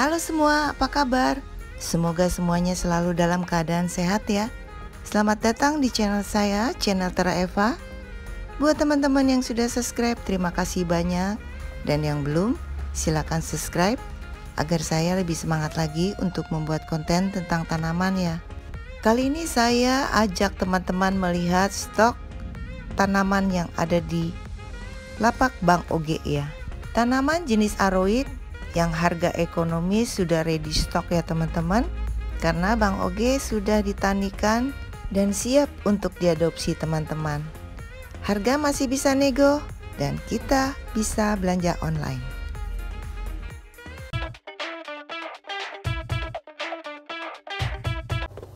Halo semua, apa kabar? Semoga semuanya selalu dalam keadaan sehat ya. Selamat datang di channel saya, channel Terra Eva. Buat teman-teman yang sudah subscribe, terima kasih banyak. Dan yang belum, silakan subscribe agar saya lebih semangat lagi untuk membuat konten tentang tanaman ya. Kali ini saya ajak teman-teman melihat stok tanaman yang ada di lapak Bang Oge ya. Tanaman jenis Aroid yang harga ekonomis sudah ready stock ya teman-teman, karena Bang Oge sudah ditanikan dan siap untuk diadopsi teman-teman. Harga masih bisa nego dan kita bisa belanja online.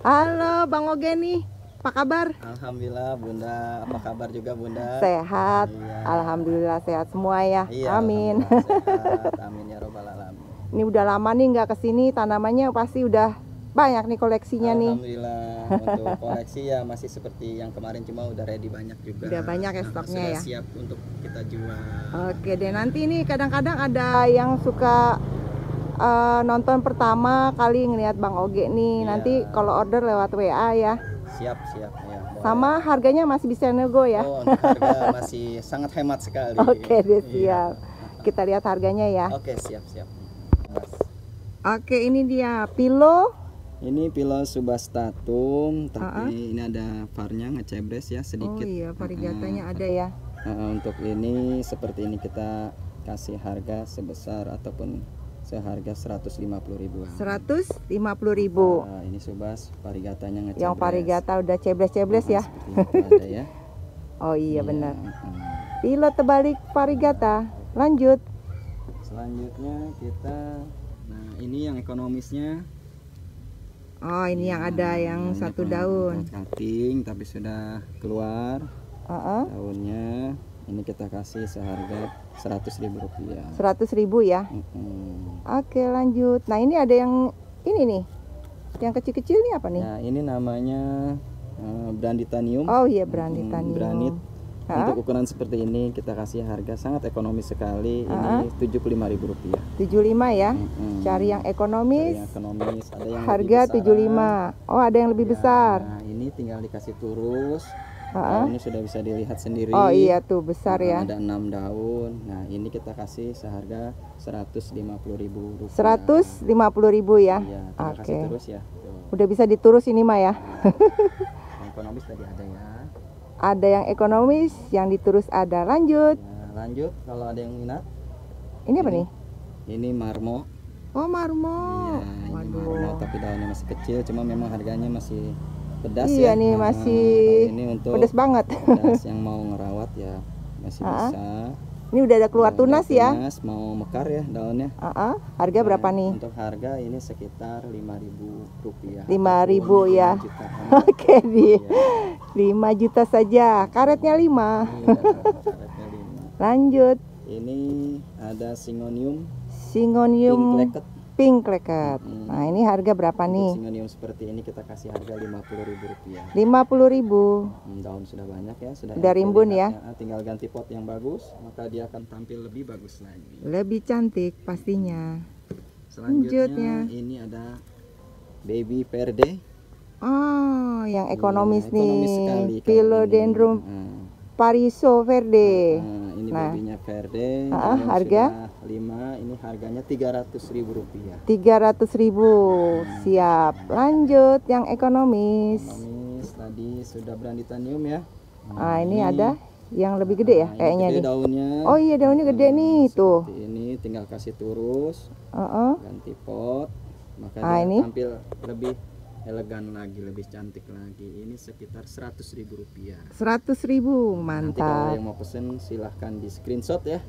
Halo Bang Oge nih, apa kabar? Alhamdulillah Bunda, apa kabar juga Bunda? Sehat, iya. Alhamdulillah sehat semua ya, iya, amin sehat. Amin ya robbal alamin. Ini udah lama nih nggak kesini, tanamannya pasti udah banyak nih koleksinya nih. Alhamdulillah, untuk koleksi ya masih seperti yang kemarin, cuma udah ready banyak juga. Udah banyak ya stoknya ya? Sudah siap untuk kita jual. Oke deh, nanti ini kadang-kadang ada yang suka nonton pertama kali ngeliat Bang Oge nih, iya. Nanti kalau order lewat WA ya. Siap ya. Sama harganya masih bisa nego ya. Oh, untuk harga masih sangat hemat sekali. Oke deh, siap. Iya. Kita lihat harganya ya. Oke, siap. Mas. Oke, ini dia Philo. Ini Philo Subhastatum, tapi ini ada varnya ngecebres ya sedikit. Oh iya, parigatanya ada ya. Untuk ini seperti ini kita kasih harga sebesar ataupun seharga 150.000. 150.000. Ini Subas parigatanya ngecebres. Yang parigata udah cebles-cebles ya. Ada ya. Oh iya benar. Philo terbalik parigata. Lanjut. Selanjutnya kita, nah ini yang ekonomisnya. Oh ini yang ada yang satu daun. Cutting tapi sudah keluar. Daunnya. Ini kita kasih seharga 100.000 rupiah. 100.000 ya. Oke lanjut. Nah ini ada yang ini nih, yang kecil-kecil nih apa nih? Nah ini namanya Beranditanium. Oh iya Beranditanium. Beranit. Untuk ukuran seperti ini kita kasih harga sangat ekonomis sekali. Ini 75.000 rupiah. 75 ya. Cari yang ekonomis. Cari yang ekonomis. Ada yang harga 75. Oh ada yang lebih ya, besar. Nah ini tinggal dikasih turus. Nah, ini sudah bisa dilihat sendiri. Oh iya tuh besar ya. Ada 6 daun. Nah ini kita kasih seharga 150.000 rupiah. 150.000 ya. Iya, oke. Terus ya. Tuh. Udah bisa diturus ini mah ya. Yang ekonomis tadi ada ya. Ada yang ekonomis, yang diturus ada. Lanjut. Nah, lanjut kalau ada yang minat. Ini apa nih? Ini marmo. Oh marmo. Iya, ini marmo tapi daunnya masih kecil, cuma memang harganya masih pedas. Iya ya. Nih masih ini untuk pedas banget. Pedas yang mau ngerawat ya masih bisa. Ini udah ada keluar tunas ya. Tunas mau mekar ya daunnya. Harga berapa nih? Untuk harga ini sekitar 5.000 rupiah. 5.000 ya. Oke di 5 juta saja. Karetnya 5. Iya, karetnya 5. Lanjut. Ini ada Singonium Inpleket. Pink Princess. Nah, ini harga berapa nih? Singonium seperti ini kita kasih harga 50.000 rupiah. 50.000. Daun sudah banyak ya, sudah rimbun ya. Tinggal ganti pot yang bagus, maka dia akan tampil lebih bagus lagi. Lebih cantik pastinya. Selanjutnya ini ada Baby Verde. Oh, yang ekonomis nih. Philodendron Paraiso Verde. Ini babinya Verde. Harga 5, ini harganya 300.000 rupiah. 300.000, siap. Lanjut yang ekonomis. Ekonomis tadi sudah Beranditanium ya. Nah, ini ada yang lebih gede ya kayaknya nih. Daunnya. Oh iya daunnya gede nih tuh. Ini tinggal kasih turus. Ganti pot. Maka dia tampil lebih elegan lagi, lebih cantik lagi. Ini sekitar 100.000 rupiah. 100.000, mantap. Nanti kalau yang mau pesen silahkan di screenshot ya.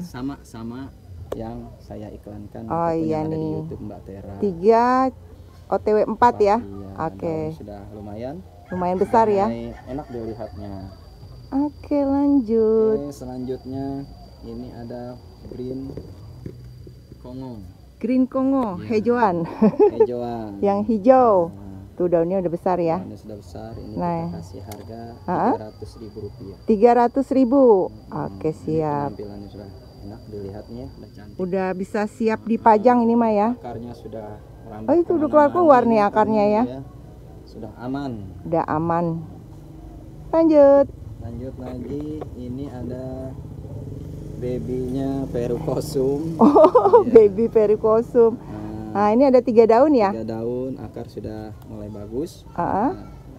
Sama-sama yang saya iklankan. Oh iya nih. Ada di YouTube Mbak Tera. 3 OTW 4 ya. Iya, oke. Sudah lumayan besar ya. Enak dilihatnya. Oke lanjut. Oke, selanjutnya ini ada Green Congo. Green Congo ya. Hijauan. Yang hijau. Tuh daunnya udah besar ya. Daunnya sudah besar. Ini kita kasih harga 300.000 rupiah. 300.000. Oke siap. Penampilannya sudah enak dilihatnya, udah cantik. Udah bisa siap dipajang ini mah ya. Akarnya sudah merambah. Oh, itu udah keluar nih akarnya ya. Sudah aman. Udah aman. Lanjut. Lanjut lagi, ini ada babynya Verrucosum. Oh, ya. Baby Verrucosum. Nah, ini ada 3 daun ya? 3 daun, akar sudah mulai bagus. Nah,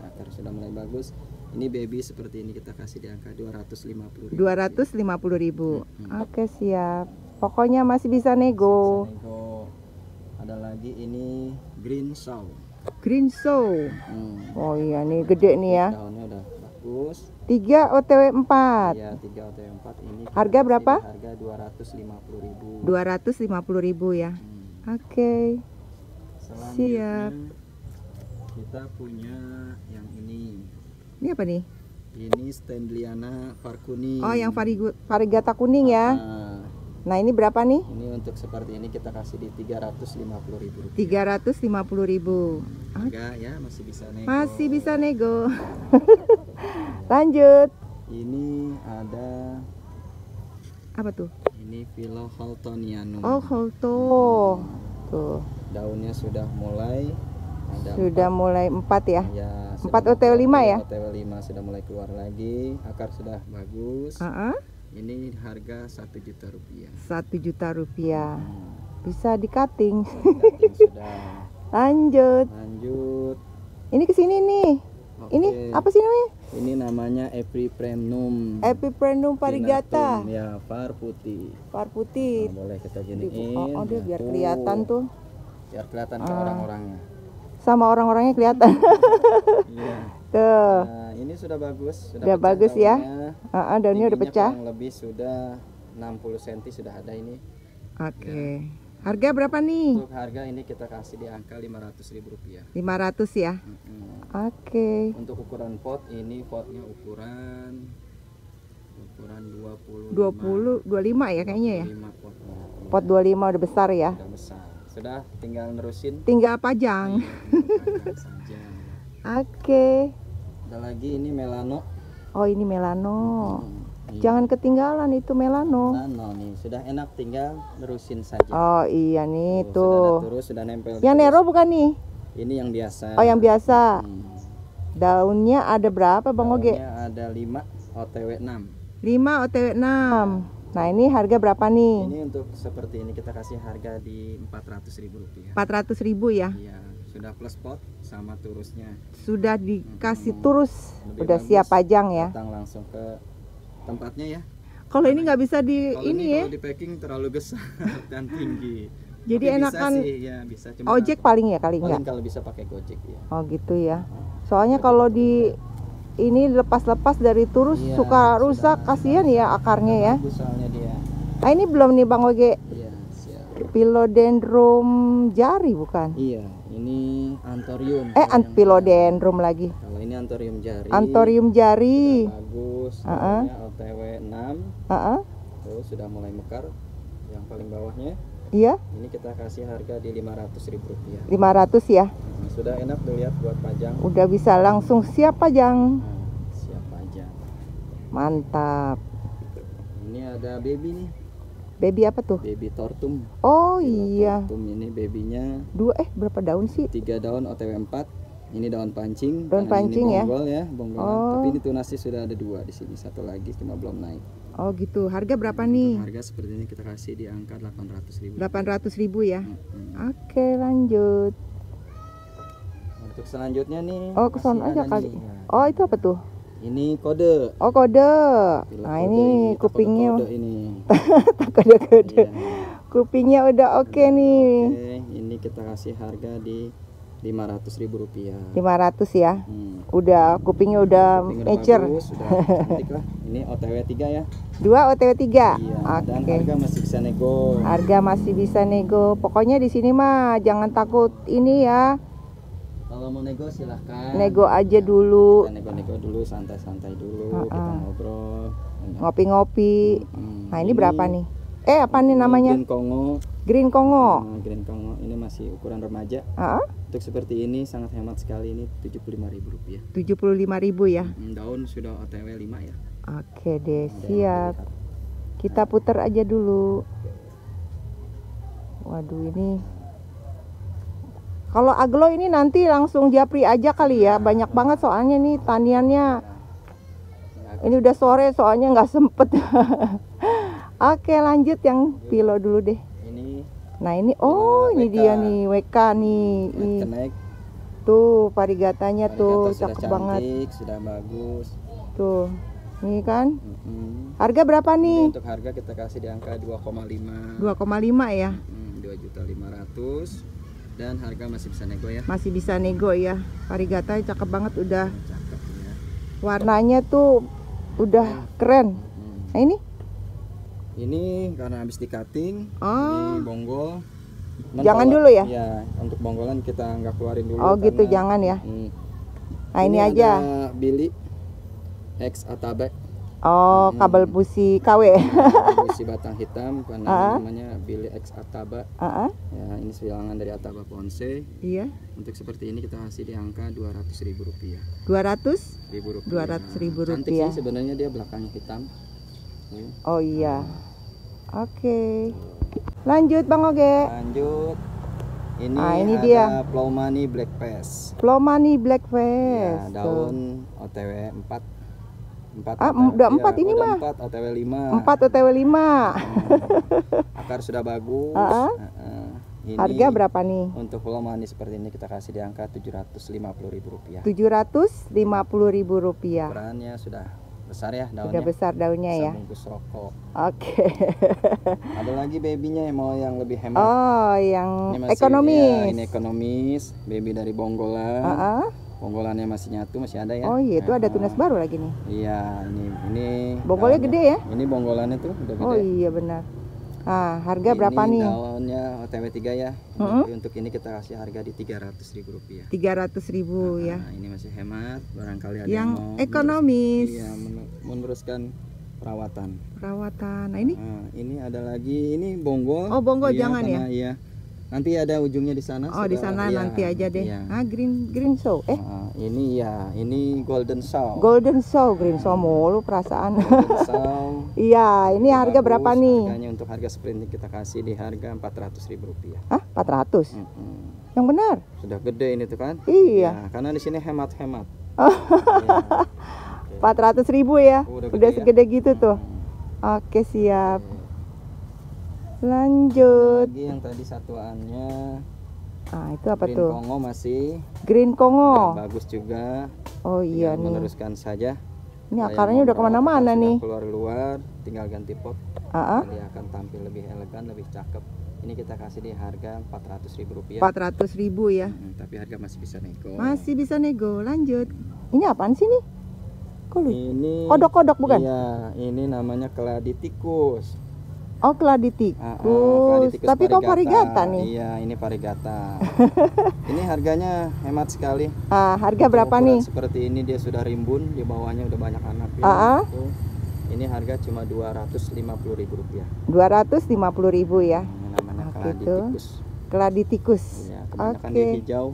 akar sudah mulai bagus. Ini baby seperti ini kita kasih di angka 250.000. 250.000. Oke, siap. Pokoknya masih bisa nego. Masih bisa nego. Ada lagi ini Green Soul. Green Soul. Oh iya nih gede nih ya. Daunnya udah bagus. 3 OTW 4. Iya, 3 OTW 4 ini. Harga berapa? Harga 250.000. 250.000 ya. Oke, siap. Kita punya yang ini. Ini apa nih? Ini Stendliana Parkuni. Oh, yang parigata kuning ya. Nah, ini berapa nih? Ini untuk seperti ini kita kasih di 350.000. 350.000. Harga ya masih bisa nego. Masih bisa nego. Lanjut. Ini ada apa tuh? Ini Philo Haltonianum. Oh, Halto. Tuh. Daunnya sudah mulai ada mulai 4 ya? Ya 4 OTW 5 ya? OTW 5 sudah mulai keluar lagi. Akar sudah bagus. Ini harga 1 juta rupiah. 1 juta rupiah. Bisa di-cutting. Sudah. Lanjut. Lanjut. Ini ke sini nih. Okay. Ini apa sih namanya? Ini namanya Epipremnum. Epipremnum parigata. Pedatum, ya, var putih. Var putih. Nah, boleh kita jeniin. Oh, dia biar kelihatan tuh. Biar kelihatan ke orang-orangnya. Sama orang-orangnya kelihatan. Iya. Tuh. Nah, ini sudah bagus. Sudah bagus ya. Daunnya udah pecah. Kurang lebih sudah 60 cm sudah ada ini. Oke. Ya. Harga berapa nih? Untuk harga ini kita kasih di angka 500.000 rupiah. 500 ya? Oke. Untuk ukuran pot, ini potnya ukuran 25 ya kayaknya ya? Pot 25 udah besar ya? Udah besar. Sudah tinggal nerusin. Tinggal pajang. Oke. Ada lagi ini melano. Oh, ini melano. Jangan ketinggalan itu melano. Nih sudah enak, tinggal nerusin saja. Oh iya nih tuh. Sudah terus, sudah nempel. Yang nero bukan nih? Ini yang biasa. Oh yang biasa. Daunnya ada berapa Bang Oge? Ada 5 OTW 6. 5 OTW 6. Nah ini harga berapa nih? Ini untuk seperti ini kita kasih harga di 400.000 rupiah. 400.000 ya? Iya. Sudah plus pot sama turusnya. Sudah dikasih turus. Udah siap pajang ya. Datang langsung ke tempatnya ya. Kalau ini nggak bisa di ini ya. Kalau di packing terlalu besar dan tinggi. Jadi tapi enakan bisa sih, ya, bisa. Cuma ojek paling ya kali nggak? Kalau bisa pakai Gojek ya. Oh gitu ya. Soalnya kalau di ini lepas-lepas dari turus ya, suka rusak, kasihan ya akarnya ya. Dia. Nah ini belum nih Bang Oge. Iya, siap. Philodendron jari bukan? Iya. Ini anthurium. Philodendron lagi. Kalau ini anthurium jari. Anthurium jari. Bagus. OTW 6. Terus sudah mulai mekar. Yang paling bawahnya. Iya. Ini kita kasih harga di 500.000 rupiah. 500 ya. Sudah enak dilihat buat pajang. Udah bisa langsung siap pajang. Siap pajang. Mantap. Ini ada baby nih. Baby apa tuh? Baby tortum. Oh iya. Tortum ini babynya. Berapa daun sih? 3 daun OTW 4. Ini daun pancing. Daun pancing ini bonggol ya. Tapi ini tunasi sudah ada 2 di sini. 1 lagi cuma belum naik. Oh gitu. Harga berapa nih? Harga seperti ini kita kasih di angka 800.000. 800.000 ya. Oke, lanjut. Untuk selanjutnya nih. Oh kesan aja kali. Oh itu apa tuh? Ini kode. Oh kode. Nah ini kupingnya. Kode ini. Kode. Kupingnya udah oke nih. Ini kita kasih harga di 500.000 rupiah. 500 ya. Udah kupingnya udah mature. Sudah cantik lah. Ini OTW 3 ya. 2 OTW 3. Dan harga masih bisa nego. Harga masih bisa nego. Pokoknya di sini mah jangan takut ini ya. Kalau mau nego silahkan. Nego aja dulu. Kita nego-nego dulu, santai-santai dulu. Kita ngobrol. Ngopi-ngopi. Nah ini berapa nih? Apa nih namanya? Green Congo. Green Congo. Green Congo ini masih ukuran remaja. Untuk seperti ini sangat hemat sekali. Ini 75.000 rupiah. 75.000 ya. Daun sudah OTW 5 ya. Oke deh, siap. Kita putar aja dulu. Waduh, ini kalau aglo ini nanti langsung japri aja kali ya, banyak banget soalnya nih taniannya. Ini udah sore soalnya nggak sempet. Oke, lanjut yang Philo dulu deh. Nah ini, oh ini WK. Dia nih WK nih. Naik. Tuh parigatanya tuh cakep cantik, banget. Sudah bagus. Tuh, ini kan. Harga berapa nih? Ini untuk harga kita kasih di angka 2,5. 2,5 ya? 2.500.000 dan harga masih bisa nego ya. Masih bisa nego ya. Parigatanya cakep banget udah. Cakep, ya. Warnanya tuh udah keren. Nah ini? Ini karena habis di cutting, ini bonggol. Jangan dulu ya? Iya, untuk bonggolan kita nggak keluarin dulu. Oh gitu, jangan ya? Nah ini aja. Billy X atabek. Oh, kabel busi KW. Busi batang hitam, karena namanya Billy X atabek. Ya, ini silangan dari ataba ponsei. Iya. Untuk seperti ini kita kasih di angka 200.000 rupiah. 200.000 rupiah. 200.000 rupiah. Cantik sih sebenarnya, dia belakangnya hitam. Oh iya, oke. Lanjut Bang Oge. Lanjut. Ini, ini ada dia. Plowmanii Black Face. Plowmanii Black Face. Ya, daun tuh. OTW 4. Udah 4 ya, ini mah. 4 OTW 5. 4 OTW 5. Akar sudah bagus. Ini harga berapa nih? Untuk plowmanii seperti ini kita kasih di angka 750.000 rupiah. 750.000 rupiah. Ukurannya sudah besar ya daunnya. Sudah besar daunnya ya. Sebungkus rokok. Oke. Ada lagi babynya yang mau yang lebih hemat. Oh, yang ini masih, ekonomis. Ya, ini ekonomis, baby dari bonggolan. Bonggolannya masih nyatu, masih ada ya. Oh iya, itu ada tunas baru lagi nih. Iya, ini bonggolnya gede ya? Ini bonggolannya tuh udah gede. Oh iya benar. Ah, harga ini berapa nih? Daunnya OTW 3 ya. Untuk ini kita kasih harga di 300.000 rupiah. 300.000 ya. Ini masih hemat, barangkali ada yang mau ekonomis. Iya, meneruskan perawatan. Nah, ini? Ini ada lagi, ini bonggol. Oh, bonggol iya, jangan ya. Iya. Nanti ada ujungnya di sana. Oh, di sana ya, nanti aja deh. Iya. Ah, green soul. Ini ya, ini Golden Soul. Golden Soul, Green Soul mulu perasaan. Iya, ini bagus. Harga berapa nih? Harganya untuk harga sprint kita kasih di harga 400.000 rupiah. Hah, 400? Yang benar. Sudah gede ini tuh kan? Iya. Ya, karena di sini hemat-hemat. 400.000 ya. Udah segede ya? Gitu tuh. Oke, siap. Lanjut lagi yang tadi satuannya. Itu apa tuh? Green Congo masih. Green Congo. Bagus juga. Oh iya nih. Meneruskan saja. Ini akarnya udah kemana-mana nih. Keluar-luar, tinggal ganti pot. Dia akan tampil lebih elegan, lebih cakep. Ini kita kasih di harga 400.000 rupiah. 400.000 ya. Tapi harga masih bisa nego. Masih bisa nego. Lanjut. Ini apaan sih nih? Ini kodok-kodok bukan? Iya. Ini namanya keladi tikus. Oh, keladi tikus. Tapi kok parigata nih? Iya, ini parigata. Ini harganya hemat sekali. Harga berapa nih? Seperti ini dia sudah rimbun, di bawahnya udah banyak anak. Ini harga cuma 250.000 rupiah. 250.000 ya. Ini namanya keladi tikus. Keladi tikus. Iya, kebanyakan dia hijau.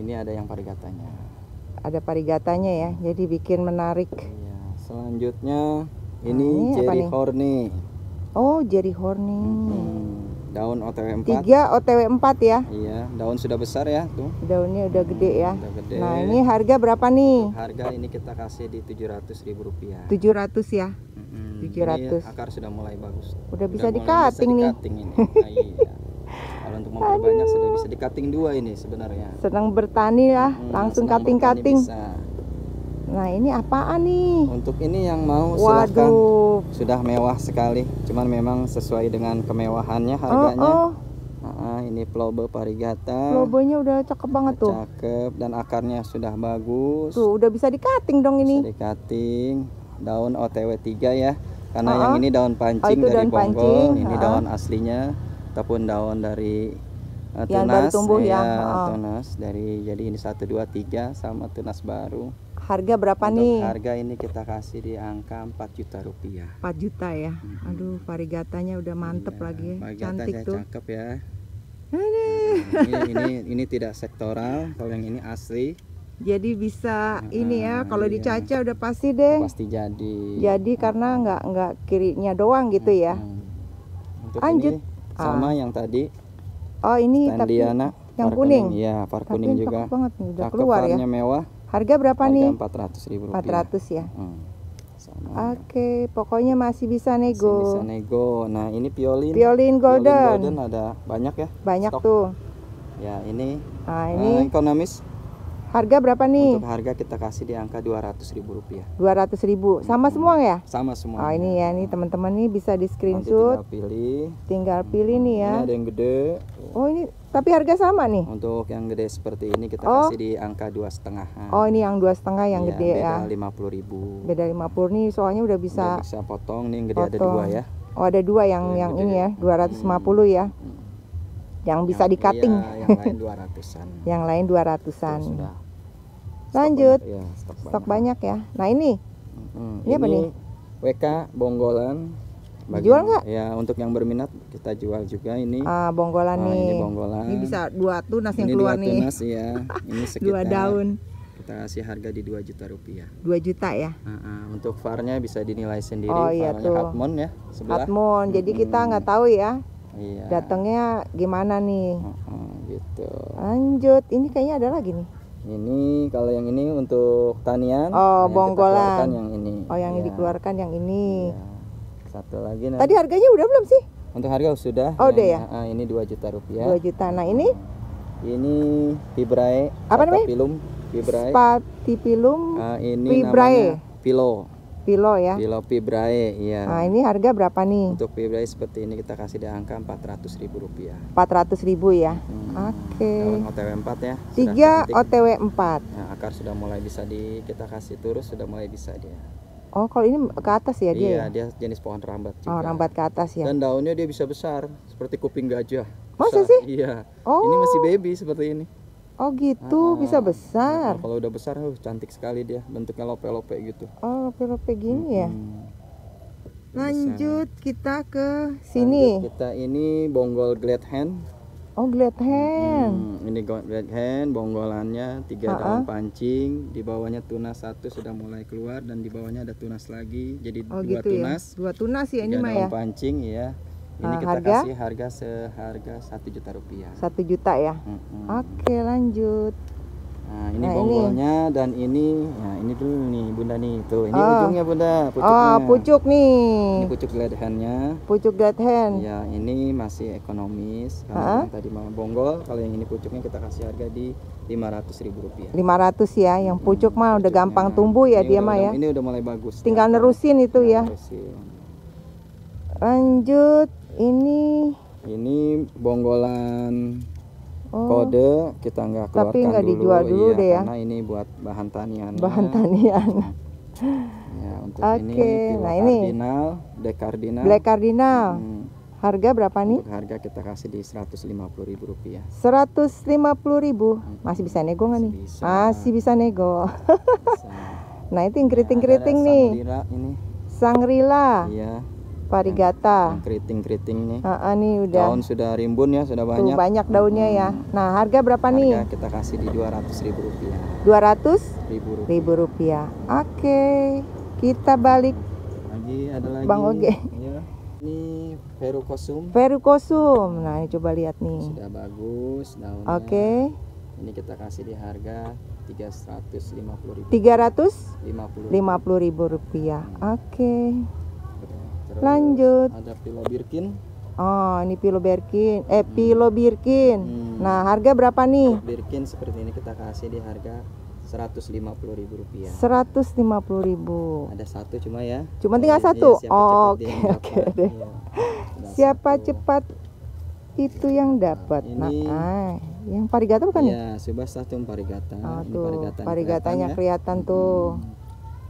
Ini ada yang parigatanya. Ada parigatanya ya, jadi bikin menarik. Iya. Selanjutnya ini jerih korni. Oh, jerih korni. Daun OTW 4. 3 OTW 4 ya. Iya, daun sudah besar ya tuh. Daunnya udah gede ya. Udah gede. Nah, ini harga berapa nih? Harga ini kita kasih di 700.000 rupiah. 700 ya. 700. Ini akar sudah mulai bagus. Udah bisa di-cutting nih. Nah, iya. Kalau untuk memperbanyak sudah bisa di-cutting 2 ini sebenarnya. Senang bertani lah, langsung cutting-cutting. Nah ini apaan nih? Untuk ini yang mau silahkan. Waduh. Sudah mewah sekali. Cuman memang sesuai dengan kemewahannya harganya. Ini Plobo parigata. Plobonya udah cakep banget tuh. Cakep dan akarnya sudah bagus. Tuh udah bisa di-cutting dong ini. Bisa di-cutting. Daun OTW 3 ya. Karena yang ini daun pancing dari bonggol. Ini daun aslinya ataupun daun dari yang tunas, baru tumbuh ya. Tunas dari jadi ini 1, 2, 3 sama tunas baru. Harga berapa nih? Harga ini kita kasih di angka 4 juta rupiah. 4 juta ya. Aduh, parigatanya udah mantep lagi. Cantik tuh. Cakep ya. Ini tidak sektoral, kalau yang ini asli. Jadi bisa ini ya, kalau iya, dicaca udah pasti deh. Pasti jadi. Jadi karena nggak kirinya doang gitu ya. Lanjut. Sama yang tadi. Oh ini Stendliana, tapi yang kuning. Iya, parkuning juga. Banget nih, udah keluar ya. Mewah. Harga berapa nih? Harga 400.000 rupiah. 400 ya. Oke, pokoknya masih bisa nego. Masih bisa nego. Nah ini piolin. Piolin golden. Piolin golden ada banyak ya. Banyak stok. Tuh. Ya ini. Nah, ini ekonomis. Harga berapa nih? Untuk harga kita kasih di angka 200.000 rupiah. 200.000 sama semua ya? Sama semua. Oh ini ya, nih teman-teman nih bisa di screenshot. Nanti tinggal pilih nih ya. Ini ada yang gede. Oh ini, tapi harga sama nih? Untuk yang gede seperti ini kita kasih di angka 2,5. Oh ini yang 2,5 yang gede ya? Beda 50.000. Beda 50 nih, soalnya udah bisa. Udah bisa potong nih, yang gede potong. Ada dua ya? Oh ada dua yang ini ya, 250 ya. Yang bisa di cutting. Iya, yang lain 200-an. Yang lain 200-an. Lanjut. Ya, stok banyak ya. Nah, ini. Ini apa nih? WK bonggolan. Dijual nggak? Ya, untuk yang berminat kita jual juga ini. Bonggolan nih. Ini bonggolan. Ini bisa 2 tunas yang keluar nih. Ini 2 tunas ya. Ini sekitar 2 daun. Kita kasih harga di 2 juta rupiah. 2 juta ya? Untuk varnya bisa dinilai sendiri. Oh iya tuh. Hatmon ya, sebelah. Hatmon. Jadi kita nggak tahu ya. Iya. Datangnya gimana nih? Gitu. Lanjut, ini kayaknya ada lagi nih. Ini kalau yang ini untuk tanian. Oh, bonggolan. Yang ini. Oh, yang dikeluarkan yang ini. Iya. Satu lagi. Nanti. Tadi harganya udah belum sih? Untuk harga sudah. Oh, udah ya. Ini 2 juta rupiah. 2 juta. Nah ini? Ini Fibraecataphyllum. Ini namanya Philo. Philo ya. Philo Fibrae, iya. Nah, ini harga berapa nih? Untuk Fibrae seperti ini kita kasih di angka 400.000 rupiah. 400.000 ya. Oke. Daun OTW 4 ya. 3 OTW 4. Nah, akar sudah mulai bisa kita kasih turun, sudah mulai bisa dia. Oh, kalau ini ke atas ya dia? Iya, dia jenis pohon rambat juga. Oh, rambat ke atas ya. Dan daunnya dia bisa besar, seperti kuping gajah. Masa sih? Iya. Oh. Ini masih baby seperti ini. Oh gitu, bisa besar. Kalau udah besar, cantik sekali dia. Bentuknya lope-lope gitu. Oh, lope-lope gini ya. Lanjut kita ke sini. Lanjut kita ini bonggol glad hand. Oh, glad hand. Ini glad hand, bonggolannya 3 daun pancing. Di bawahnya tunas 1 sudah mulai keluar dan di bawahnya ada tunas lagi. Jadi 2 tunas. Ya? 2 tunas ya ini mah ya. 3 daun pancing ya. Ini kita kasih harga seharga 1 juta rupiah. 1 juta ya. Oke, lanjut. Nah, ini bonggolnya ini. Dan ini, nah ini dulu nih Bunda nih. Tuh, ini ujungnya Bunda, pucuknya. Oh, pucuk nih. Ini pucuk glad hand-nya. Pucuk glad hand. Ya, ini masih ekonomis. Kalau yang tadi mau bonggol, kalau yang ini pucuknya kita kasih harga di 500.000 rupiah. 500 ya, yang pucuk mah udah gampang tumbuh ya dia mah ya. Ini udah mulai bagus. Tinggal nerusin itu ya. Lanjut. Ini bonggolan kode kita nggak keluarkan tapi nggak dijual dulu deh ya, karena ini buat bahan tanian. Ya, untuk ini Black Cardinal, Black Cardinal. Harga berapa nih? Untuk harga kita kasih di 150.000 rupiah. 150.000 masih bisa nego nggak nih? Masih bisa nego. Nah itu yang keriting-keriting nih. Shangri-La. Iya. Parigata. Keriting-keriting nih. Nih udah. Daun sudah rimbun ya, sudah banyak. Tuh, banyak daunnya ya. Nah, harga berapa nih? Harga kita kasih di 200.000 rupiah. 200.000 rupiah. Oke, kita balik. Ada lagi. Bang Oge. Ya. Ini Verrucosum. Nah, coba lihat nih. Sudah bagus daunnya. Oke. Ini kita kasih di harga 350.000. 350.000 rupiah. Oke. Lanjut. Ada Philo Birkin. Oh, ini Philo Birkin. Philo Birkin. Nah, harga berapa nih? Philo Birkin seperti ini kita kasih di harga 150.000 rupiah. 150.000. Ada 1 cuma ya. Cuma tinggal 1. Oke. Siapa cepat itu yang dapat. Nah, yang parigata bukan nih? Iya, Subhastatum parigata. Parigatanya kelihatan tuh.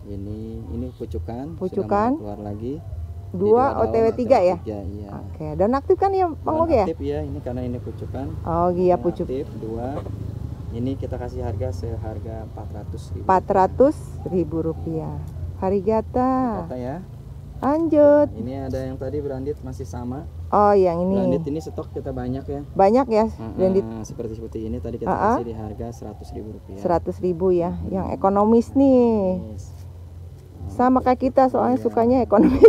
Ini pucukan. Sudah keluar lagi. 2 OTW 3 ya? Iya. Oke, daun aktif kan ya Bang Oge ya? Aktif ya, ini karena ini pucukan. Oh iya, pucuk. Aktif 2. Ini kita kasih harga seharga 400.000. 400.000 rupiah. Parigata. Ya. Lanjut. Ini ada yang tadi berandit masih sama. Oh, yang ini. Branded ini stok kita banyak ya. Banyak ya. Branded. Seperti ini tadi kita kasih di harga Rp100.000. 100.000 ya. Yang ekonomis nih. Sama kayak kita soalnya sukanya ekonomis.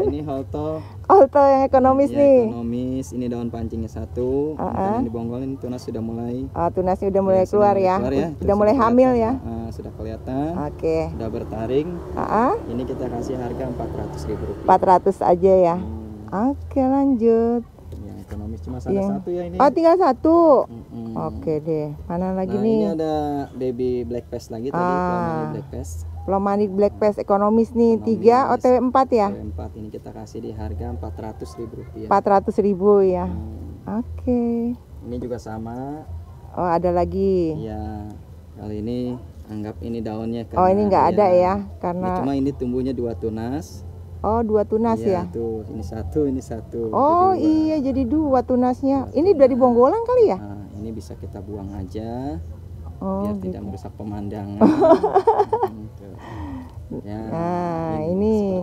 Ini Holto. Holto yang ekonomis nih. Ekonomis. Ini daun pancingnya satu. Yang dibonggolin tunas sudah mulai. Tunasnya udah mulai keluar ya. Sudah mulai hamil ya. Sudah kelihatan. Oke. Sudah bertaring. Ini kita kasih harga Rp400.000. 400 aja ya. Oke, lanjut. Yang ekonomis cuma ada satu ya ini. Oh, tinggal satu. Oke deh. Mana lagi nih? Ini ada baby black face lagi tadi, Plowmanii Black Face. Plowmanii Black Face ekonomis nih, 3 OTW 4 ya. OTW 4 ini kita kasih di harga Rp400.000. 400.000 ya. Oke. Ini juga sama. Oh, ada lagi. Iya. Kali ini anggap ini daunnya karena ini enggak ada ya, karena ini cuma ini tumbuhnya 2 tunas. Oh, 2 tunas ya? Iya, tuh. Ini satu, ini satu. Oh, iya, jadi 2 tunasnya. Ini dari bonggolan kali ya? Nah, ini bisa kita buang aja. Biar gitu. Tidak merusak pemandangan. Ya, nah, ini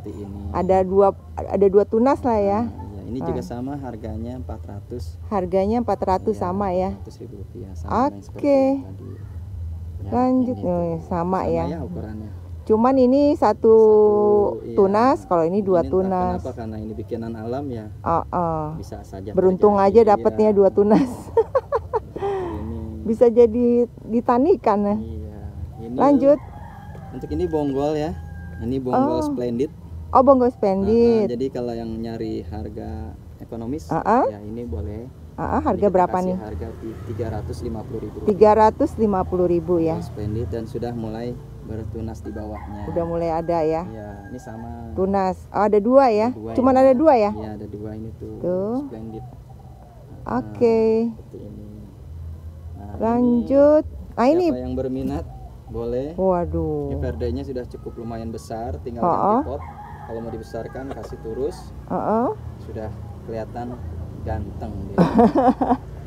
ada dua tunas lah ya. Nah, ini juga sama harganya 400. Harganya 400 ya, sama ya. Rp400.000 sama. Oke. Ya, lanjut nih, sama ya. Ya, ukurannya. Cuman ini satu tunas, iya. Kalau ini 2 tunas. Kenapa? Karena ini bikinan alam ya. Bisa saja. Beruntung aja dapatnya 2 tunas. Bisa jadi ditanikan ya. Iya. Ini, lanjut. Untuk ini bonggol ya. Ini bonggol splendid. Oh, bonggol splendid. Jadi kalau yang nyari harga ekonomis, ya ini boleh. Harga berapa nih? Harga Rp350.000. 350.000 ya. Splendid dan sudah mulai bertunas di bawahnya. Udah mulai ada ya. Iya, ini sama. Tunas. Oh, ada 2 ya. Cuman ada 2 ya? Iya, ada 2 ini tuh. Splendid. Oke. Nah, lanjut. Nah, ini yang berminat boleh. Waduh. Ini verdenya sudah cukup lumayan besar, tinggal ganti pot. Kalau mau dibesarkan kasih turus. Sudah kelihatan ganteng dia.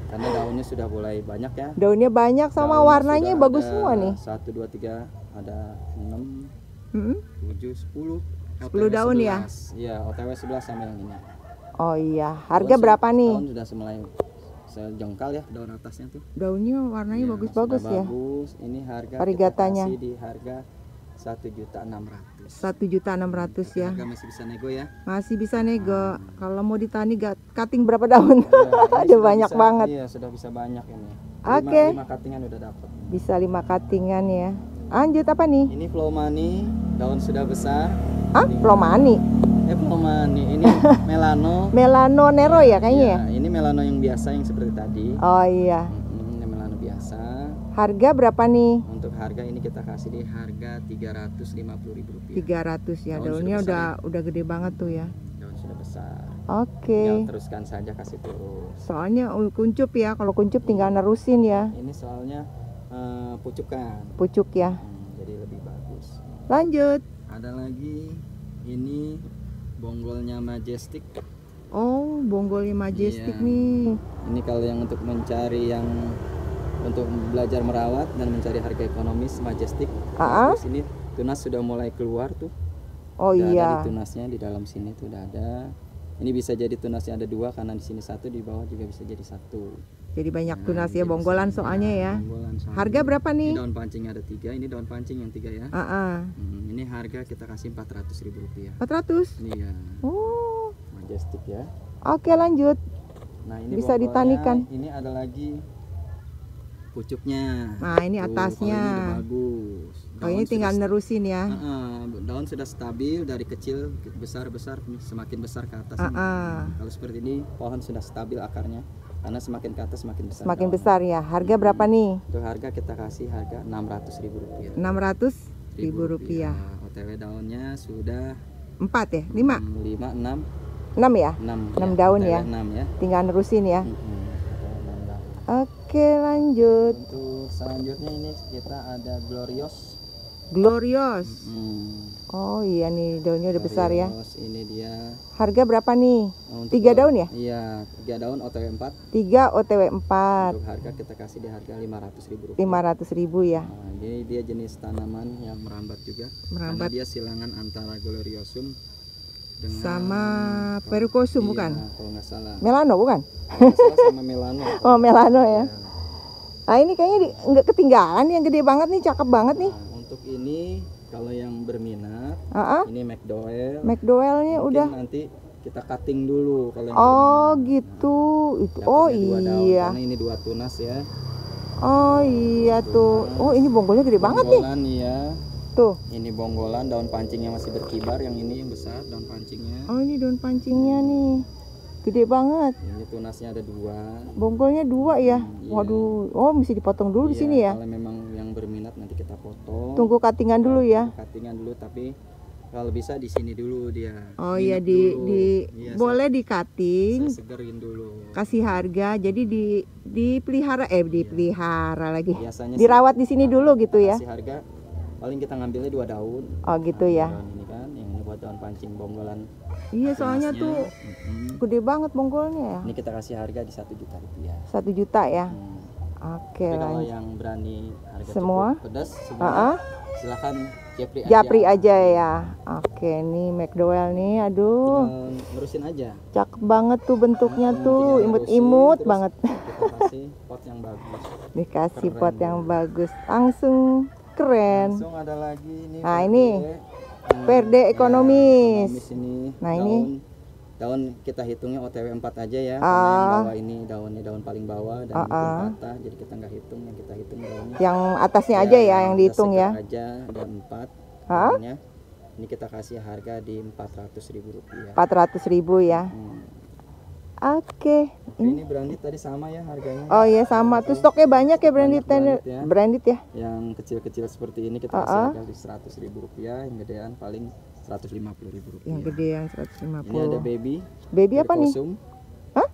Karena daunnya sudah mulai banyak ya. Daunnya banyak sama warnanya bagus semua nih. 1, 2, 3 ada 6, 7, 10. 10 daun 11. Ya? Iya, OTW 11 sama yang ini. Oh iya, harga berapa nih? Daun sudah mulai sejengkal ya daun atasnya tuh. Daunnya warnanya bagus-bagus ya. Bagus. Ini harga parigatanya masih di harga 1.600.000. 1.600.000 ya. Harga masih bisa nego ya. Masih bisa nego. Kalau mau ditani cutting berapa daun? Ya, ada banyak banget. Iya, sudah bisa banyak ini. Oke. Okay. 5 cuttingan udah dapat. Bisa 5 cuttingan ya. Lanjut apa nih? Ini Plowmanii, daun sudah besar. Plowmanii. Plowmanii ini melano. Melano nero ya kayaknya. Ya, ini melano yang biasa yang seperti tadi. Oh iya. Ini melano biasa. Harga berapa nih? Untuk harga ini kita kasih di harga Rp350.000. 300 ya. Daunnya udah gede banget tuh ya. Daun sudah besar. Oke. Tinggal teruskan saja, kasih turun. Soalnya kuncup ya. Kalau kuncup tinggal nerusin ya. Ini soalnya pucukan. Pucuk ya. Jadi lebih bagus. Lanjut. Ada lagi ini bonggolnya majestic. Oh, bonggolnya majestic nih. Ini kalau yang untuk mencari yang untuk belajar merawat dan mencari harga ekonomis majestic. Terus ini tunas sudah mulai keluar tuh. Oh iya. Dari tunasnya di dalam sini tuh udah ada. Ini bisa jadi tunasnya ada 2 karena di sini 1, di bawah juga bisa jadi 1. Jadi banyak tunas ya, bonggolan soalnya ya. Harga berapa nih? Ini daun pancing ada 3, ini daun pancing yang 3 ya. Ini harga kita kasih Rp400.000. 400? Iya. Oh. Majestic ya. Oke, lanjut. Nah, ini bisa ditanikan. Ini ada lagi pucuknya. Nah, ini atasnya. Ini bagus. Daun ini tinggal nerusin ya. Daun sudah stabil dari kecil besar, semakin besar ke atas. Kalau seperti ini pohon sudah stabil akarnya. Karena semakin ke atas semakin besar. Semakin besar ya. Harga berapa nih? Untuk harga kita kasih harga Rp600.000. 600.000. OTW daunnya sudah 4 ya? 5, 6 ya? 6 daun ya. 6 ya. Tinggal nerusin ya. Oke, lanjut. Untuk selanjutnya ini kita ada Glorios. Oh iya nih, daunnya udah besar ya. Ini dia. Harga berapa nih? Untuk 3 daun ya? Iya, 3 daun OTW 4. 3 OTW 4. Untuk harga kita kasih di harga Rp500.000. 500.000 ya. Nah, ini dia jenis tanaman yang merambat juga. Merambat. Karena dia silangan antara Gloriosum dengan sama Verrucosum, iya, bukan? Kalau nggak salah. Melano bukan? Kalau nggak salah sama Melano. Oh, Melano ya. Nah, ini kayaknya nggak ketinggalan, yang gede banget nih, cakep banget nih. Nah, untuk ini kalau yang berminat, ini McDowell. McDowell-nya udah. Nanti kita cutting dulu kalau yang berminat. Gitu. Nah, itu. Oh iya. Daun, karena ini dua tunas ya. Oh iya tunas. Tuh. Oh, ini bonggolnya gede banget nih. Iya. Tuh. Ini bonggolan, daun pancingnya masih berkibar, yang ini yang besar daun pancingnya. Oh, ini daun pancingnya nih. Gede banget. Ini tunasnya ada dua. Bonggolnya dua ya. Iya. Waduh. Oh, mesti dipotong dulu iya, di sini ya. Kalau memang yang berminat nanti kita potong. Tunggu cuttingan dulu ya. Cuttingan dulu, tapi kalau bisa di sini dulu dia. Oh iya, di boleh di cutting. Segerin dulu. Kasih harga, jadi dipelihara dipelihara lagi. Biasanya dirawat di sini dulu gitu ya. Kasih harga paling kita ngambilnya dua daun. Oh gitu ya. Daun ini kan yang buat daun pancing bonggolan. Iya, soalnya tuh gede banget bonggolnya ya. Ini kita kasih harga di 1 juta rupiah. 1 juta ya. Oke. Kalau yang berani harga semua pedas silakan. Japri aja ya. Oke, nih McDowell nih, aduh. Lurusin aja. Cakep banget tuh bentuknya tuh, imut-imut banget. Dikasih pot yang bagus. Dikasih pot yang bagus, langsung keren. Langsung ada lagi ini. Nah ini, Verde ekonomis. Nah ini. Daun kita hitungnya OTW 4 aja ya, karena yang bawah ini daun paling bawah dan itu patah, jadi kita nggak hitung. Yang kita hitung daunnya yang atasnya aja ya, yang dihitung ya aja, daun 4. Ini kita kasih harga di 400.000 rupiah. 400.000 ya. Oke. Ini berandit tadi sama ya harganya. Oh iya sama. Terus stoknya banyak ya berandit, berandit ya. Yang kecil-kecil seperti ini kita kasih harga di 100.000 rupiah. Yang gedean paling 150.000 rupiah. Yang gedean 150. Ini ada baby. Baby apa nih? Hah?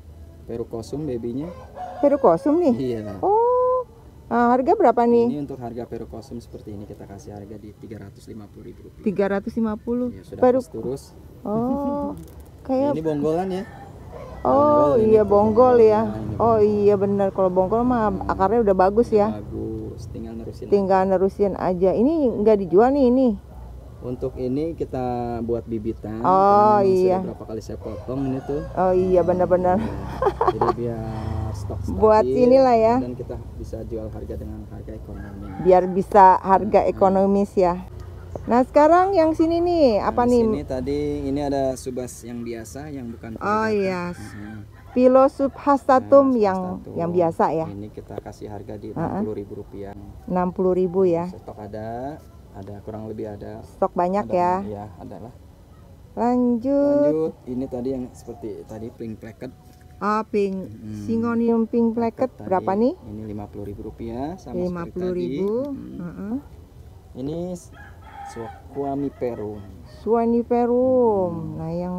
Verrucosum babynya. Verrucosum nih. Iya. Oh. Nah, harga berapa nih? Ini untuk harga Verrucosum seperti ini kita kasih harga di 350.000 rupiah. 350. Ya, sudah terus. Oh. Kayak. Ini bonggolan ya. Oh iya bonggol ya. Oh iya benar, kalau bonggol mah akarnya udah bagus ya. Bagus, tinggal nerusin. Tinggal nerusin aja. Ini nggak dijual nih ini. Untuk ini kita buat bibitan. Oh iya. Berapa kali saya potong ini tuh. Oh iya benar-benar. Jadi biar stok stabil. Buat inilah ya. Dan kita bisa jual harga dengan harga ekonomis. Biar bisa harga ekonomis ya. Nah sekarang yang sini nih apa nih? Ini tadi ini ada subas yang biasa, yang bukan parigata. Oh iya. Philo Subhastatum yang biasa ya. Ini kita kasih harga di 60.000 rupiah. 60.000 ya. Stok ada kurang lebih ada. Stok banyak ada, ya. Iya adalah. Lanjut. Ini tadi yang seperti tadi Pink Princess. Oh, pink. Singonium Inpleket berapa nih? Ini 50.000 rupiah sama 50.000. Ini Suaniferum. Nah, yang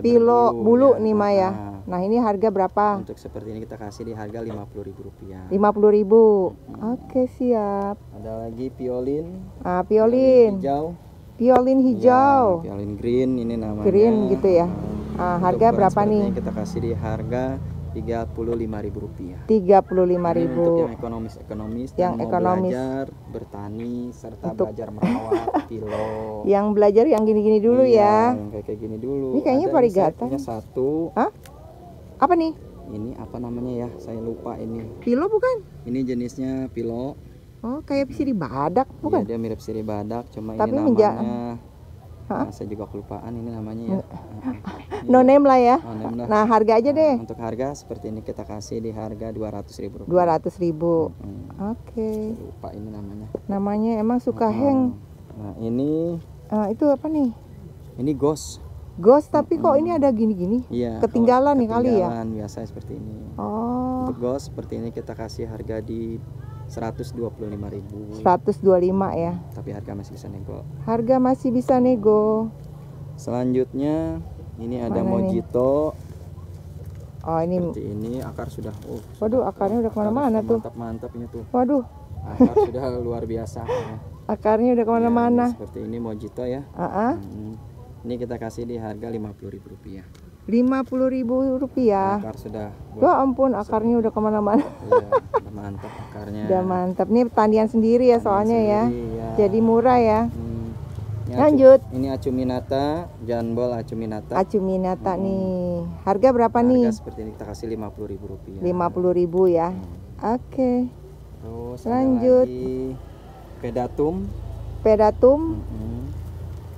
Philo bulu nih Maya. Nah, ini harga berapa? Untuk seperti ini kita kasih di harga 50.000 rupiah. 50.000. Oke, siap. Ada lagi piolin. Piolin hijau. Piolin hijau. Ya, piolin green ini namanya. Green gitu ya. Harga berapa nih? Kita kasih di harga 35.000 rupiah. 35.000. Untuk yang ekonomis, yang mau ekonomis. Belajar bertani serta untuk belajar merawat Philo. Yang belajar yang gini-gini dulu ya. Yang kayak gini dulu. Ini kayaknya parigata. Ini satu. Apa nih? Ini apa namanya ya? Saya lupa ini. Philo bukan? Ini jenisnya Philo. Oh, kayak sirih badak bukan? Iya, dia mirip sirih badak, cuma tapi ini namanya. Saya juga kelupaan ini namanya ya. No name lah ya. Nah harga aja deh. Untuk harga seperti ini kita kasih di harga 200.000. 200.000. Oke. Lupa ini namanya. Namanya emang suka hang. Nah ini. Itu apa nih? Ini ghost. Ghost tapi kok ini ada gini-gini? Iya. Ketinggalan nih kali ya. Ketinggalan biasa seperti ini. Oh. Untuk ghost seperti ini kita kasih harga di 125.000. 125 ya. Tapi harga masih bisa nego. Harga masih bisa nego. Selanjutnya ini ada mojito. Oh ini. Seperti ini akar sudah. Waduh akarnya udah kemana-mana tuh. Mantap ini tuh. Waduh. Akar sudah luar biasa. Akarnya udah kemana-mana. Ya, seperti ini mojito ya. Ini kita kasih di harga 50.000 rupiah. 50.000 rupiah. Akar sudah. Ya ampun akarnya udah kemana-mana. Udah mantap akarnya. Udah mantap nih pertanian sendiri ya soalnya ya. Jadi murah ya. Lanjut. Ini Acuminata, jambol Acuminata. Acuminata nih. Harga berapa nih? Harga seperti ini kita kasih Rp50.000. 50.000 ya. Oke. Terus lanjut. Pedatum. Pedatum.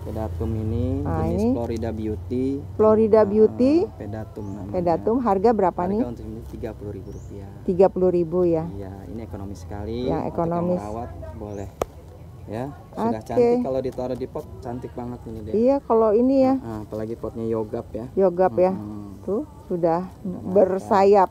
Pedatum ini jenis ini. Florida Beauty. Florida Beauty. Pedatum namanya. Pedatum harga berapa nih? Harga untuk ini Rp30.000. 30.000 ya. Iya, ini ekonomis sekali. Yang ekonomis. Untuk yang merawat boleh. Ya, sudah cantik kalau ditaruh di pot, cantik banget ini dia. Iya, kalau ini ya. Apalagi potnya yogap ya. Yogap ya. Tuh, sudah bersayap.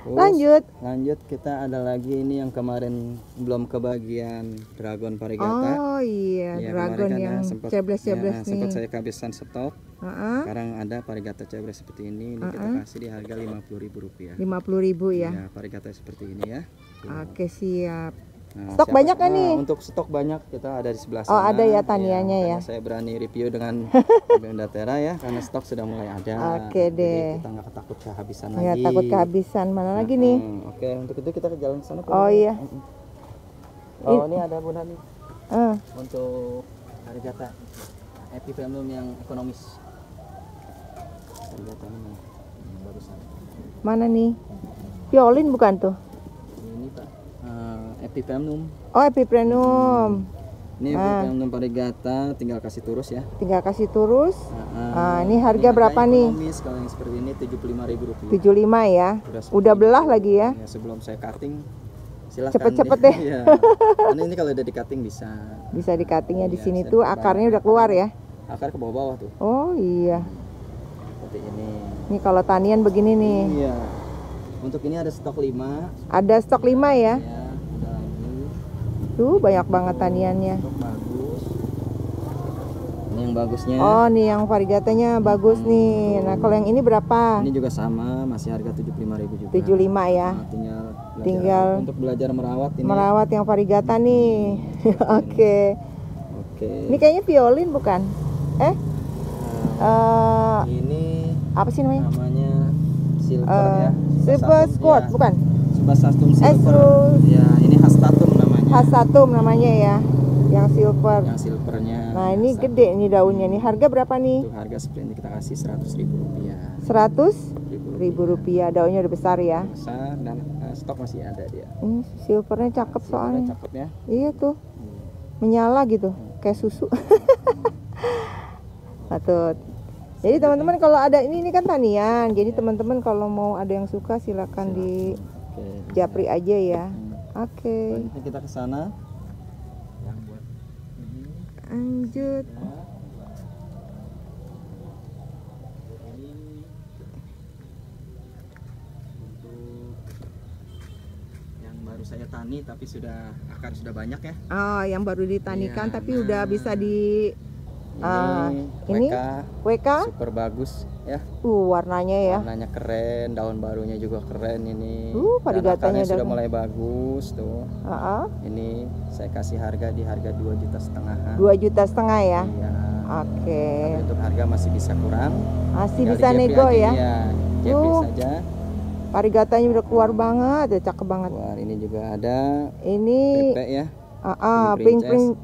Terus, lanjut kita ada lagi ini yang kemarin belum kebagian Dragon Parigata. Oh iya, ya, Dragon yang cebres-cebres nih. Sempat saya kehabisan stok. Sekarang ada Parigata cebres seperti ini kita kasih di harga Rp50.000. 50.000 ya. Ya, Parigata seperti ini ya. Oke, siap. Nah, stok banyak kan nih? Untuk stok banyak kita ada di sebelah sana. Oh, ada ya tanianya ya. Saya berani review dengan Bunda Terra ya, karena stok sudah mulai ada. Oke deh. Kita nggak takut kehabisan lagi. Nggak takut kehabisan. Mana lagi nih? Oke, untuk itu kita ke jalan sana. Oh iya. Oh, ini ada Bunda nih. Untuk Parigata Epipremnum yang ekonomis. Parigata ini barusan. Mana nih? Violin bukan tuh? Ini Pak. Epipremnum. Oh, Epipremnum. Ini Epipremnum parigata, tinggal kasih turus ya. Tinggal kasih turus. Ini harga berapa nih? Kalau yang seperti ini Rp75.000. 75 ya. Udah belah lagi ya. Ya, sebelum saya cutting. Silahkan cepet-cepet deh. Ya. Ini kalau udah di cutting bisa. Bisa di cuttingnya di sini tuh akarnya udah keluar ya. Akar ke bawah-bawah tuh. Oh iya. Seperti ini. Ini kalau tanian begini nih. Iya. Untuk ini ada stok 5. Ada stok 5 ya. Iya. Tuh, banyak banget taniannya. Bagus. Ini yang bagusnya. Oh, nih yang varigatanya bagus nih. Nah, kalau yang ini berapa? Ini juga sama, masih harga 75.000 juga. 75 ya. Nah, tinggal untuk belajar merawat ini. Merawat yang varigata nih. Oke. Ini kayaknya violin bukan? Ini apa sih namanya? Namanya silver ya. Silver squad ya. Bukan? Subhastatum silver. Ya, ini hastatum namanya. Hastatum namanya ya, yang silver. Yang silvernya. Nah, ini gede nih daunnya nih. Harga berapa nih? Itu harga seperti ini kita kasih Rp100.000. Rp100.000. Daunnya udah besar ya. Besar dan stok masih ada dia. Ini silvernya cakep soalnya. Cakep ya. Iya tuh. Menyala gitu, kayak susu. Patut. Jadi teman-teman kalau ada ini kan tanian. Jadi teman-teman kalau mau ada yang suka silakan di japri aja ya. Oke. Kita ke sana. Lanjut. Yang baru saya tani tapi sudah akar sudah banyak ya. Oh, yang baru ditanikan tapi udah bisa di ini WK super bagus ya. Warnanya ya. Warnanya keren, daun barunya juga keren ini. Parigatanya sudah mulai bagus tuh. Ini saya kasih harga di harga 2,5 juta. 2,5 juta ya. Iya. Oke. Tapi untuk harga masih bisa kurang. Masih bisa nego ya. Iya. Jepri saja. Parigatanya udah keluar banget, udah cakep banget. Wah, ini juga ada. Ini PP ya.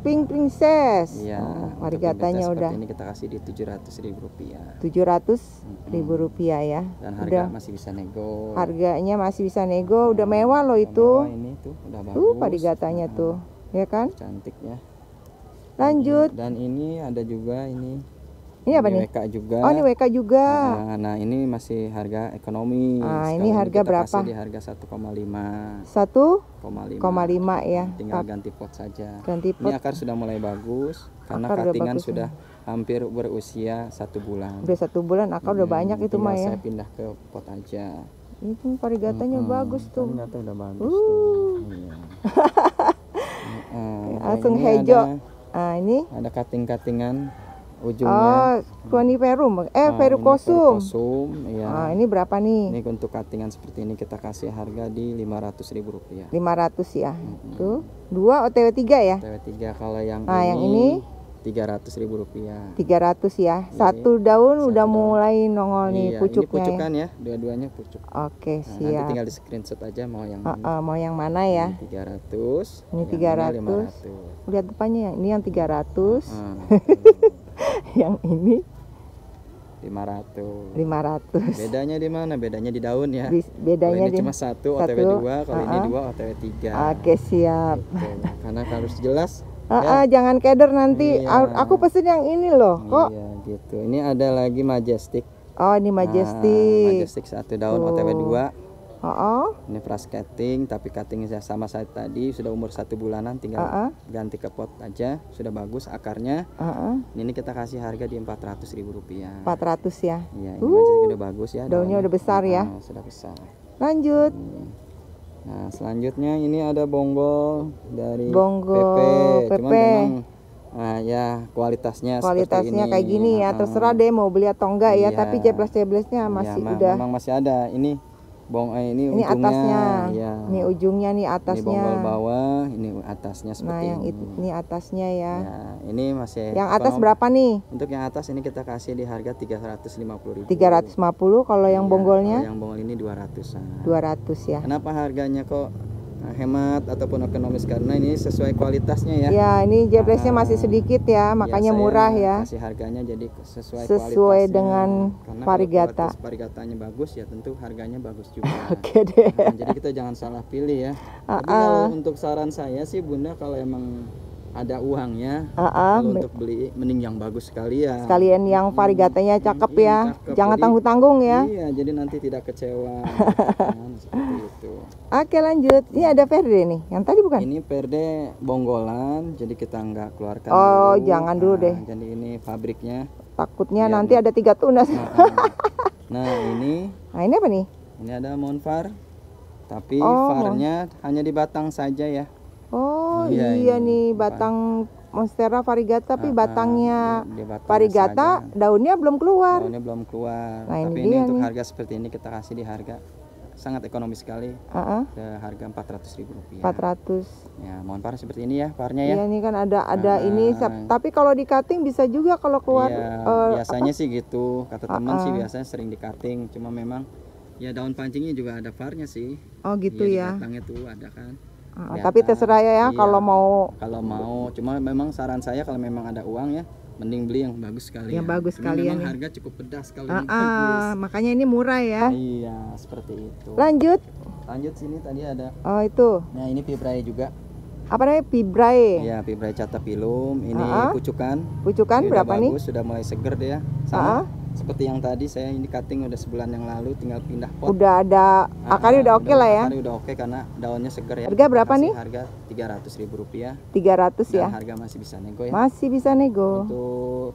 Pink Princess. Iya. Varigatanya udah. Ini kita kasih di Rp700.000. 700.000 ya. Dan harga masih bisa nego. Harganya masih bisa nego, udah mewah loh itu. Mewah ini tuh udah bagus. Varigatanya tuh, ya kan? Cantik ya. Lanjut. Dan ini ada juga ini. Ini apa nih? WK juga. Oh, ini WK juga. Nah, ini masih harga ekonomi. Ini harga berapa? Di harga 1,5. 1,5 ya. Tinggal ganti pot saja. Ganti pot. Ini akar sudah mulai bagus karena cuttingan sudah hampir berusia 1 bulan. Udah 1 bulan akar udah banyak itu mah ya. Saya pindah ke pot aja. Itu parigatanya bagus tuh. Parigata udah bagus tuh. Iya. Langsung hijau. Ini ada cutting-cuttingan. Ujungnya coniferum, verrucosum. Iya. Ini berapa nih? Ini untuk cuttingan seperti ini kita kasih harga di Rp500.000. 500 ya. Tuh, 2 OTW 3 ya? OTW 3 kalau yang ini. Yang ini 300.000 rupiah. 300 ya. Satu daun udah mulai nongol nih pucuknya. Ini pucukan ya, dua-duanya pucuk. Oke, siap. Nanti tinggal di screenshot aja mau yang mana. Mau yang mana ya? 300. Ini 300. Lihat depannya ya. Ini yang 300. Yang ini 500. 500. Bedanya di mana? Bedanya di daun ya. Bedanya ini cuma satu, OTW 2, kalau ini 2, OTW 3. Oke, siap. Gitu. Karena harus jelas. Jangan keder nanti. Iya. Aku pesen yang ini loh. Kok? Iya, gitu. Ini ada lagi majestic. Oh, ini majestic. Majestic satu daun, OTW 2. Ini fresh cutting, tapi cuttingnya sama saya tadi, sudah umur 1 bulanan, tinggal ganti ke pot aja, sudah bagus akarnya. Ini kita kasih harga di 400.000 rupiah. 400 ya? Iya, ini udah bagus ya. Daunnya udah besar ya? Sudah besar. Lanjut. Nah, selanjutnya ini ada bonggol dari PP. Cuman memang kualitasnya seperti ini. Kayak gini ya, terserah deh mau beli atau enggak ya, tapi jebles-jeblesnya masih udah. Memang masih ada. Ini ini ujungnya, atasnya, ya. Ini ujungnya, nih atasnya. Ini bonggol bawah, ini atasnya seperti yang ini. Ini atasnya ya. Ya. Ini masih. Yang atas berapa nih? Untuk yang atas ini kita kasih di harga 350.000. 350. Kalau yang bonggolnya? Yang bonggol ini 200. 200 ya. Kenapa harganya kok hemat ataupun ekonomis? Karena ini sesuai kualitasnya ya. Ya, ini jeblesnya masih sedikit ya, makanya murah ya. Masih harganya jadi sesuai dengan parigata. Karena parigatanya bagus ya, tentu harganya bagus juga. Oke deh. Nah, jadi kita jangan salah pilih ya. Tapi kalau untuk saran saya sih Bunda, kalau emang ada uangnya kalau untuk beli mending yang bagus sekali ya. Sekalian yang parigatanya cakep ya. Cakep. Jangan tanggung-tanggung ya. Iya, jadi nanti tidak kecewa. Seperti itu. Oke, lanjut. Ini ada verde nih. Yang tadi bukan? Ini verde bonggolan, jadi kita nggak keluarkan. Oh, dulu. Jangan dulu deh. Jadi ini pabriknya. Takutnya nanti ada 3 tunas. Nah, ini. Nah, ini apa nih? Ini ada monvar. Tapi varnya hanya di batang saja ya. Oh iya nih batang monstera varigata, tapi batangnya varigata daunnya belum keluar. Nah, tapi ini untuk harga seperti ini kita kasih di harga sangat ekonomis sekali, ke harga 400.000 rupiah. 400. Ya, mohon par seperti ini ya, parnya ya. Iya, ini kan ada ini. Tapi kalau di cutting bisa juga kalau keluar. Iya, biasanya sih gitu. Kata teman sih biasanya sering di cutting. Cuma memang ya daun pancingnya juga ada parnya sih. Oh gitu ya. Batangnya tuh ada kan. Tapi terserah ya, kalau mau. Kalau mau, cuma memang saran saya kalau memang ada uang ya, mending beli yang bagus sekali. Yang bagus sekali ya. Harga cukup pedas kalau ini bagus. Makanya ini murah ya. Iya, seperti itu. Lanjut. Lanjut sini tadi ada. Oh itu. Nah ini Fibrae juga. Apa namanya? Fibrae. Iya, Fibraecataphyllum. Ini pucukan. Pucukan berapa nih? Sudah mulai seger dia. Sama. Seperti yang tadi saya ini cutting udah sebulan yang lalu, tinggal pindah pot. Udah ada akarnya, udah oke lah ya. Akarnya udah oke karena daunnya segar ya. Harga berapa nih? Harga 300.000 rupiah. 300 ya. Harga masih bisa nego ya. Masih bisa nego. Untuk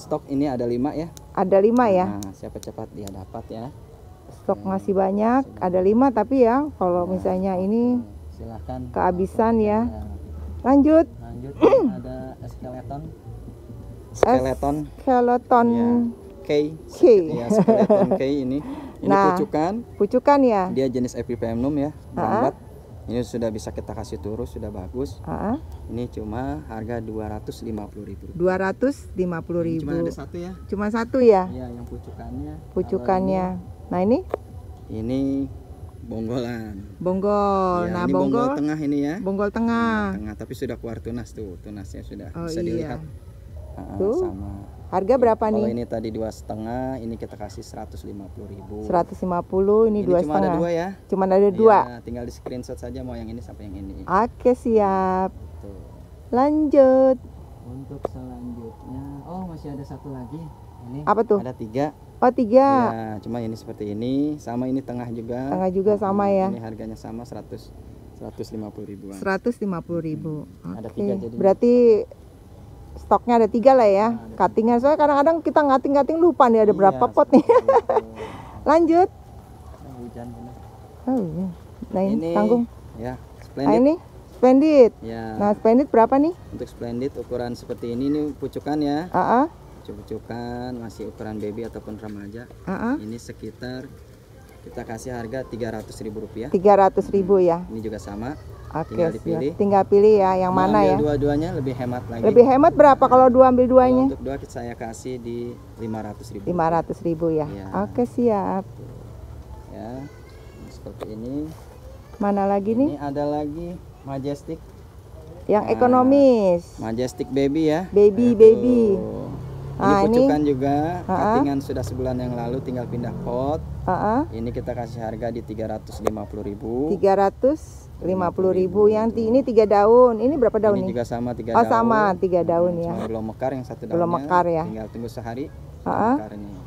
stok ini ada 5 ya. Ada 5 ya. Nah, siapa cepat dia dapat ya. Stok masih banyak, ada 5 tapi ya kalau misalnya ini silahkan kehabisan ya. Lanjut. Lanjut ada skeleton. Ya. Ya, skeleton ini. Ini pucukan. Pucukan ya. Dia jenis Epipremnum ya, merambat. Ini sudah bisa kita kasih turus, sudah bagus. Ini cuma harga 250.000. 250.000. Cuma ada satu ya. Cuma satu ya. Iya, yang pucukannya. Pucukannya. Ini, nah ini? Ini bonggolan. Bonggol. Ya, nah, ini bonggol tengah ini ya. Bonggol tengah. Tengah, tapi sudah keluar tunas tuh. Tunasnya sudah bisa dilihat. Tuh. Sama. Harga berapa nih? Kalau ini tadi 2,5, ini kita kasih 150.000. 150, ini 2,5. Cuma ada 2 ya? Cuma ada 2. Ya, tinggal di screenshot saja mau yang ini sampai yang ini. Oke, siap. Tuh. Lanjut. Untuk selanjutnya, masih ada satu lagi. Ini apa tuh? Ada 3. Oh, 3. Ya, cuma ini seperti ini, sama ini tengah juga. Tengah juga sama ya. Ini harganya sama 150.000-an. 150.000. Ada 3 jadi. Berarti stoknya ada 3 lah ya, cuttingnya. Soalnya kadang-kadang kita ngating-ngating lupa nih ada berapa pot nih. Lanjut. Hujan bener. Nah ini tanggung. Ya, splendid. Nah, ini splendid. Ya. Nah splendid berapa nih? Untuk splendid ukuran seperti ini nih pucukan ya. Pucukan masih ukuran baby ataupun remaja. Ini sekitar Kita kasih harga Rp300.000. 300.000 ya. Ini juga sama. Oke, tinggal dipilih. Tinggal pilih ya yang mau mana ya. Dua-duanya lebih hemat lagi. Lebih hemat berapa kalau dua ambil duanya? Untuk dua saya kasih di 500.000. 500.000 ya. Ya. Oke, siap. Ya. Seperti ini. Mana lagi nih? Ini ada lagi Majestic. Yang ekonomis. Majestic baby ya. Baby. Aduh. Baby. Ini pucukan ini juga, cuttingan sudah sebulan yang lalu, tinggal pindah pot. Ini kita kasih harga di 350.000. 350.000. Yang ini 3 daun. Ini berapa daun ini nih? Juga sama 3 daun. Oh, sama 3 daun ya. Belum mekar yang 1 daunnya. Belum mekar ya. Tinggal tunggu sehari.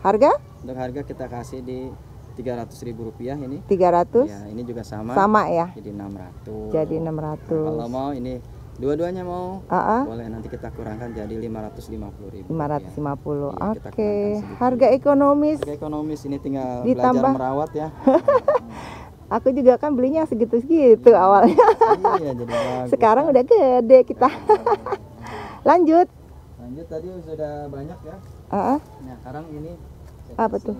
Harga? Untuk harga kita kasih di Rp300.000 ini. 300. Ya, ini juga sama. Sama ya. Jadi 600. Jadi 600. Nah, kalau mau ini dua-duanya mau, boleh nanti kita kurangkan jadi 550.000. 550. Ya, oke. Harga ekonomis. Harga ekonomis ini tinggal ditambah belajar merawat ya. Aku juga kan belinya segitu-segitu awalnya. Iya, jadi bagus. Sekarang udah gede kita. Lanjut. Lanjut tadi sudah banyak ya. Nah, sekarang ini apa tuh?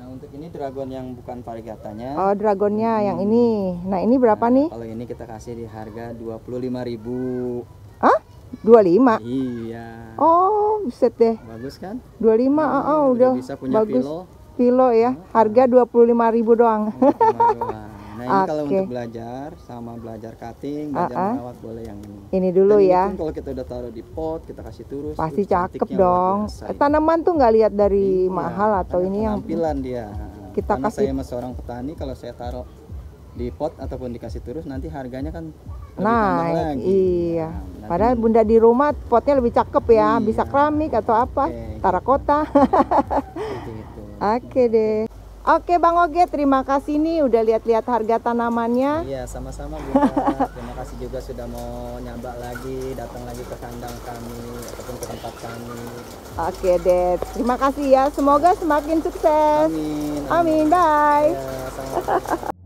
Nah, untuk ini dragon yang bukan parigatanya. Oh, dragonnya yang ini. Nah, ini berapa nih? Kalau ini kita kasih di harga 25.000. Hah? 25? Iya. Oh, buset deh. Bagus kan? 25, udah bisa punya bagus. Philo ya. Harga 25.000 doang. 25 doang. Nah, ini kalau untuk belajar sama belajar cutting, belajar merawat boleh yang ini. Ini dulu ya. Ini kalau kita udah taruh di pot, kita kasih turus. Pasti cakep dong. Tanaman tuh nggak lihat dari mahal atau ini yang penampilan dia. Kita karena kasih. Saya sama seorang petani, kalau saya taruh di pot ataupun dikasih turus, nanti harganya kan lebih tambah lagi. Iya. Nah, padahal bunda di rumah potnya lebih cakep ya, bisa keramik atau apa, tarakota. Oke deh. Oke Bang Oge, terima kasih nih udah lihat-lihat harga tanamannya. Iya, sama-sama Bunda. Terima kasih juga sudah mau nyabak lagi, datang lagi ke kandang kami ataupun ke tempat kami. Oke deh, terima kasih ya. Semoga semakin sukses. Amin. Amin, bye. Ya,